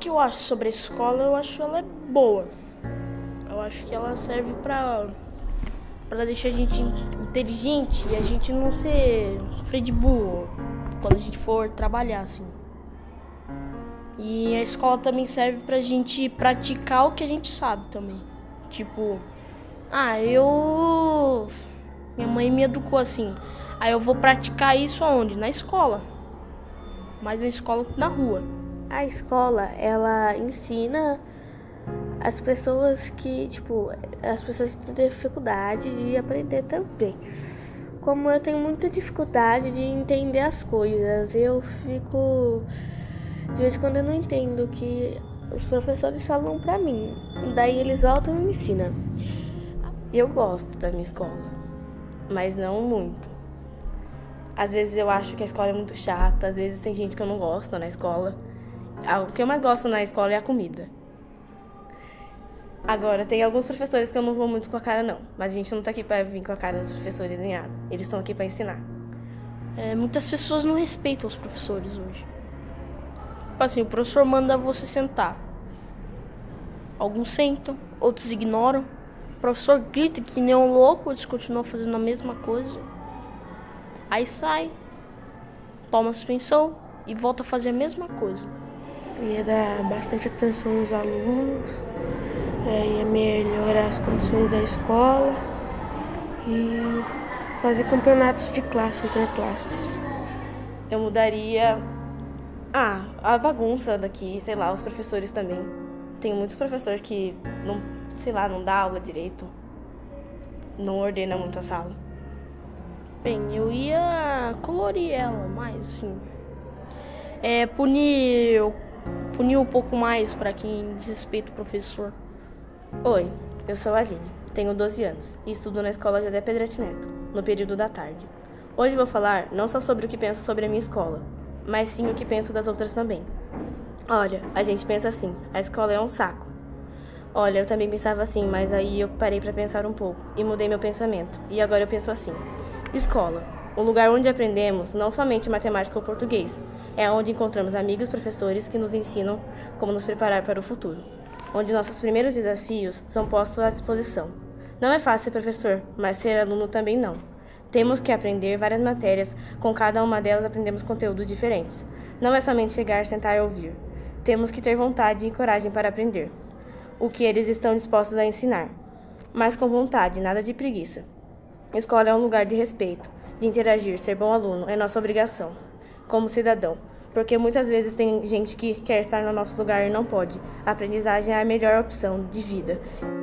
O que eu acho sobre a escola, eu acho que ela é boa. Eu acho que ela serve pra deixar a gente inteligente e a gente não sofrer de burro quando a gente for trabalhar, assim. E a escola também serve pra gente praticar o que a gente sabe também. Tipo, minha mãe me educou assim, aí eu vou praticar isso aonde? Na escola. Mais na escola que na rua. A escola, ela ensina as pessoas que têm dificuldade de aprender também. Como eu tenho muita dificuldade de entender as coisas, eu fico... De vez em quando eu não entendo o que os professores falam pra mim. Daí eles voltam e me ensinam. Eu gosto da minha escola, mas não muito. Às vezes eu acho que a escola é muito chata, às vezes tem gente que eu não gosto na escola. O que eu mais gosto na escola é a comida. Agora, tem alguns professores que eu não vou muito com a cara, não. Mas a gente não tá aqui pra vir com a cara dos professores nem nada. Eles estão aqui pra ensinar. Muitas pessoas não respeitam os professores hoje. Tipo assim, o professor manda você sentar. Alguns sentam, outros ignoram. O professor grita que nem um louco, eles continuam fazendo a mesma coisa. Aí sai, toma suspensão e volta a fazer a mesma coisa. Ia dar bastante atenção aos alunos, ia melhorar as condições da escola e fazer campeonatos de classe, interclasses. Eu mudaria a bagunça daqui, sei lá, os professores também. Tem muitos professores que não dá aula direito, não ordena muito a sala. Bem, eu ia colorir ela mais, assim. Punir um pouco mais para quem desrespeita o professor. Oi, eu sou a Aline, tenho 12 anos e estudo na escola José Pedretti Neto, no período da tarde. Hoje vou falar não só sobre o que penso sobre a minha escola, mas sim o que penso das outras também. Olha, a gente pensa assim, a escola é um saco. Olha, eu também pensava assim, mas aí eu parei para pensar um pouco e mudei meu pensamento. E agora eu penso assim, escola, um lugar onde aprendemos não somente matemática ou português, é onde encontramos amigos e professores que nos ensinam como nos preparar para o futuro, onde nossos primeiros desafios são postos à disposição. Não é fácil ser professor, mas ser aluno também não. Temos que aprender várias matérias, com cada uma delas aprendemos conteúdos diferentes. Não é somente chegar, sentar e ouvir. Temos que ter vontade e coragem para aprender o que eles estão dispostos a ensinar, mas com vontade, nada de preguiça. Escola é um lugar de respeito, de interagir, ser bom aluno é nossa obrigação como cidadão, porque muitas vezes tem gente que quer estar no nosso lugar e não pode. A aprendizagem é a melhor opção de vida.